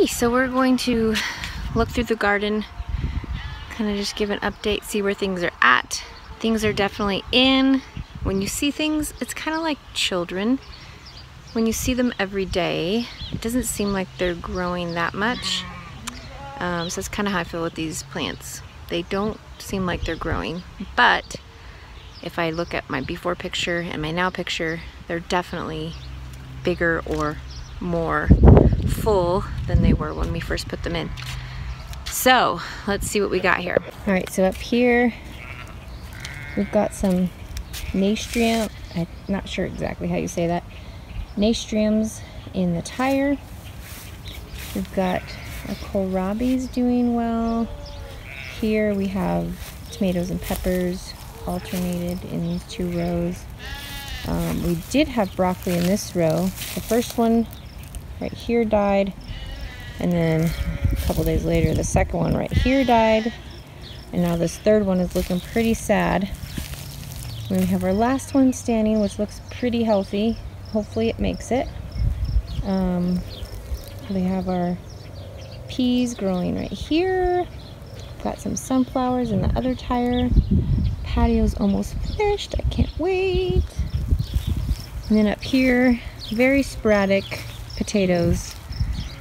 Hey, so we're going to look through the garden, kind of just give an update, see where things are at. Things are definitely in. When you see things, it's kind of like children. When you see them every day, it doesn't seem like they're growing that much. So that's kind of how I feel with these plants. They don't seem like they're growing, but if I look at my before picture and my now picture, they're definitely bigger or more full than they were when we first put them in. So let's see what we got here. All right, so up here we've got some nasturtium. I'm not sure exactly how you say that. Nasturtiums in the tire. We've got our kohlrabi's doing well. Here we have tomatoes and peppers alternated in these two rows. We did have broccoli in this row. The first one right here died, and then a couple days later the second one right here died, and now this third one is looking pretty sad. And we have our last one standing, which looks pretty healthy. Hopefully it makes it. We have our peas growing right here. Got some sunflowers in the other tire. Patio's almost finished. I can't wait. And then up here, very sporadic potatoes.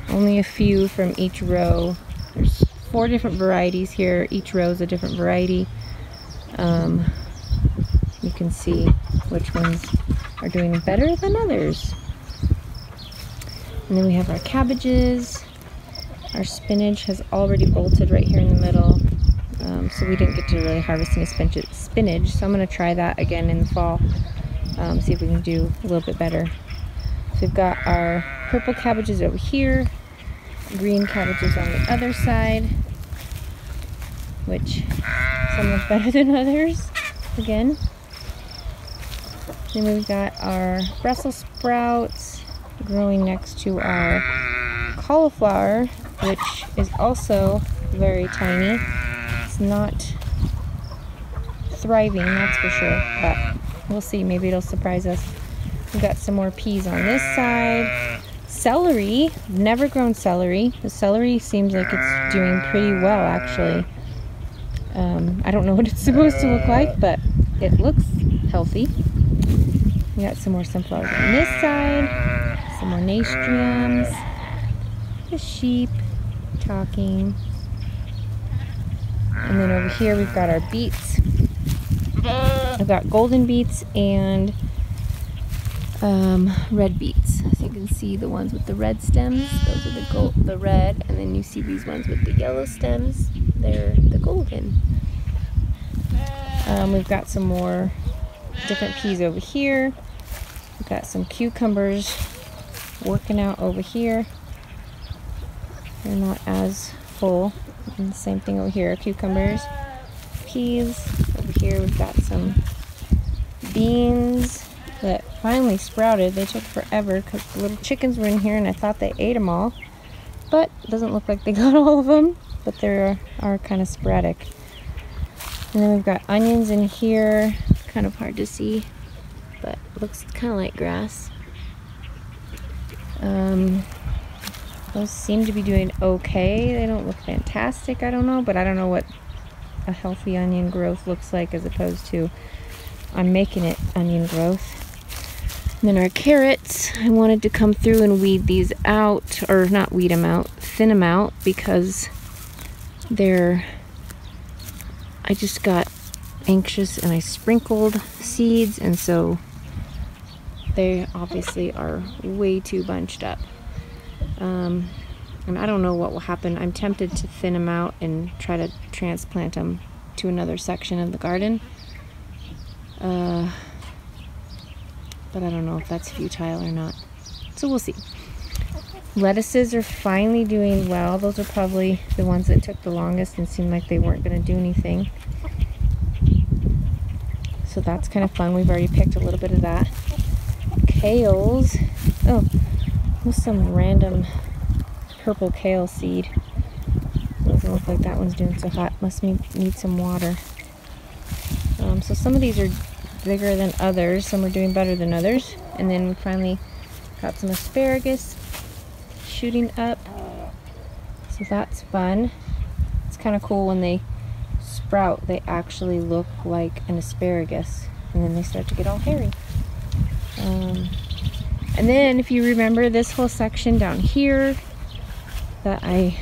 Only a few from each row. There's four different varieties here. Each row is a different variety. You can see which ones are doing better than others. And then we have our cabbages. Our spinach has already bolted right here in the middle, so we didn't get to really harvest any spinach, so I'm going to try that again in the fall, see if we can do a little bit better. So we've got our purple cabbages over here, green cabbages on the other side, which some look better than others again. Then we've got our Brussels sprouts growing next to our cauliflower, which is also very tiny. It's not thriving, that's for sure, but we'll see, maybe it'll surprise us. We've got some more peas on this side. Celery, never grown celery. The celery seems like it's doing pretty well, actually. I don't know what it's supposed to look like, but it looks healthy. We got some more sunflowers on this side, some more nasturtiums. The sheep talking. And then over here we've got our beets. I've got golden beets and red beets. So you can see the ones with the red stems, those are the red, and then you see these ones with the yellow stems, they're the golden. We've got some more different peas over here. We've got some cucumbers working out over here. They're not as full. And the same thing over here, cucumbers, peas. Over here we've got some beans that finally sprouted. They took forever because the little chickens were in here and I thought they ate them all. But it doesn't look like they got all of them, but they are kind of sporadic. And then we've got onions in here. It's kind of hard to see, but it looks kind of like grass. Those seem to be doing okay. They don't look fantastic, I don't know, but I don't know what a healthy onion growth looks like as opposed to I'm making it onion growth. And then our carrots, I wanted to come through and weed these out, or not weed them out, thin them out, because I just got anxious and I sprinkled seeds, and so they obviously are way too bunched up. And I don't know what will happen. I'm tempted to thin them out and try to transplant them to another section of the garden. But I don't know if that's futile or not. So we'll see. Lettuces are finally doing well. Those are probably the ones that took the longest and seemed like they weren't going to do anything. So that's kind of fun. We've already picked a little bit of that. Kales. Oh. With some random purple kale seed. Doesn't look like that one's doing so hot. Must need some water. So some of these are bigger than others. Some are doing better than others. And then we finally got some asparagus shooting up. so that's fun. It's kind of cool when they sprout, they actually look like an asparagus, and then they start to get all hairy. And then if you remember this whole section down here that I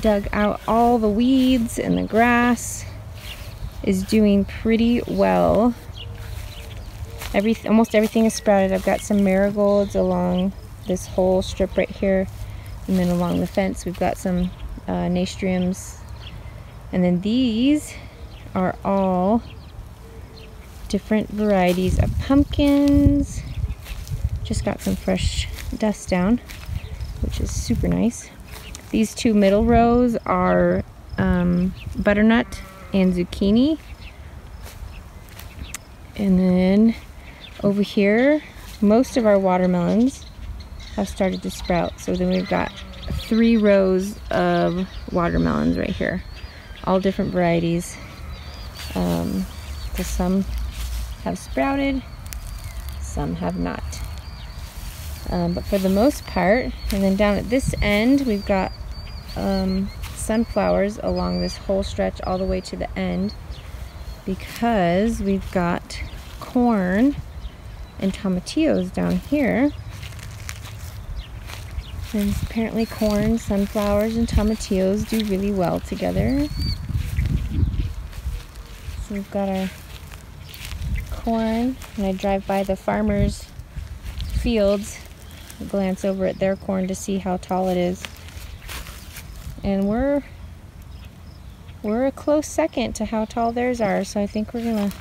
dug out all the weeds and the grass is doing pretty well. Almost everything is sprouted. I've got some marigolds along this whole strip right here, and then along the fence we've got some nasturtiums, and then these are all different varieties of pumpkins. Just got some fresh dust down, which is super nice. These two middle rows are butternut and zucchini. And then over here, most of our watermelons have started to sprout. So then we've got 3 rows of watermelons right here, all different varieties. So some have sprouted, some have not. But for the most part, and then down at this end, we've got sunflowers along this whole stretch all the way to the end, because we've got corn and tomatillos down here. And apparently corn, sunflowers, and tomatillos do really well together. So we've got our corn, and I drive by the farmers' fields, glance over at their corn to see how tall it is, and we're a close second to how tall theirs are, so I think we're gonna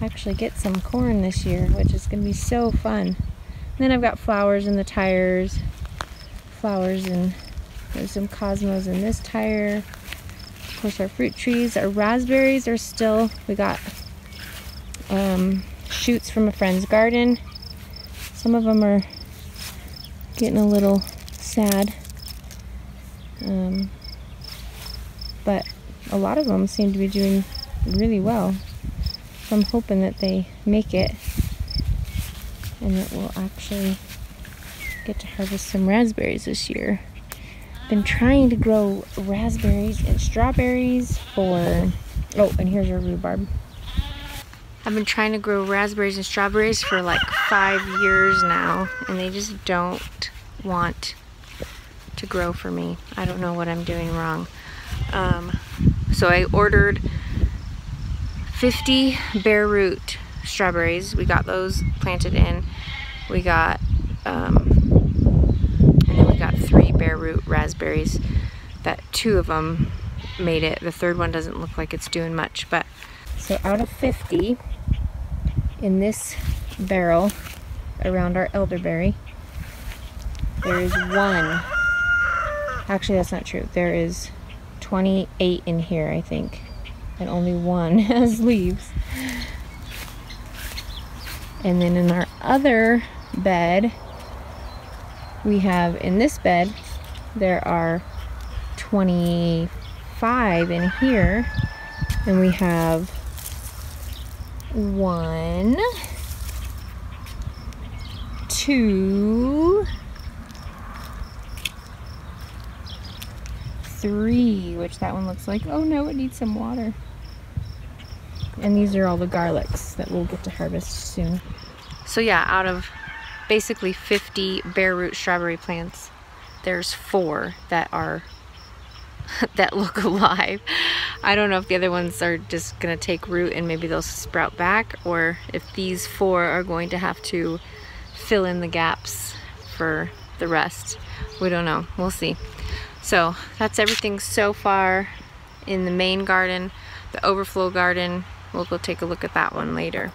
actually get some corn this year, which is gonna be so fun. And then I've got flowers in the tires, flowers, and there's some cosmos in this tire. Of course our fruit trees, our raspberries are still, we got shoots from a friend's garden. Some of them are getting a little sad, but a lot of them seem to be doing really well. So I'm hoping that they make it and that we'll actually get to harvest some raspberries this year. Been trying to grow raspberries and strawberries for, oh, and here's our rhubarb. I've been trying to grow raspberries and strawberries for like 5 years now, and they just don't want to grow for me. I don't know what I'm doing wrong. So I ordered 50 bare root strawberries. We got those planted in. We got, and then we got 3 bare root raspberries. That 2 of them made it. The 3rd one doesn't look like it's doing much, but so out of 50 in this barrel around our elderberry, there is 1. Actually, that's not true. There is 28 in here, I think, and only 1 has leaves. And then in our other bed, we have, in this bed, there are 25 in here, and we have 1, 2, 3, which that one looks like, oh no, it needs some water. And these are all the garlics that we'll get to harvest soon. So yeah, out of basically 50 bare root strawberry plants, there's 4 that are that look alive. I don't know if the other ones are just gonna take root and maybe they'll sprout back, or if these 4 are going to have to fill in the gaps for the rest. We don't know, we'll see. So that's everything so far in the main garden. The overflow garden, we'll go take a look at that one later.